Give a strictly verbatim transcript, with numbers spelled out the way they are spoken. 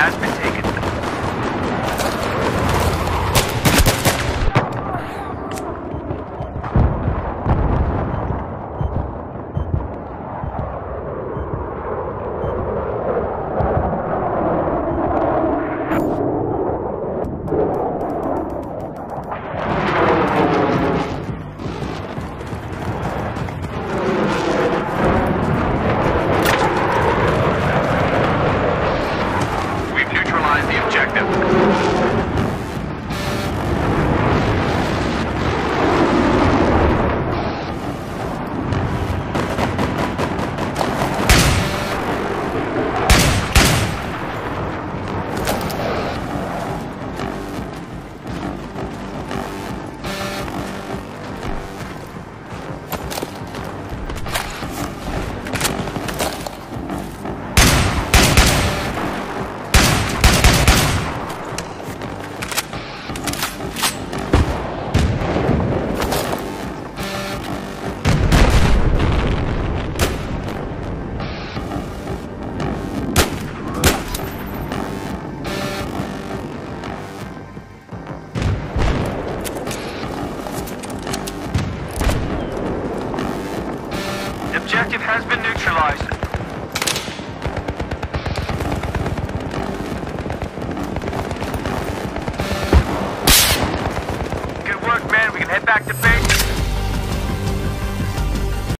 has been taken. Objective has been neutralized. Good work, man. We can head back to base.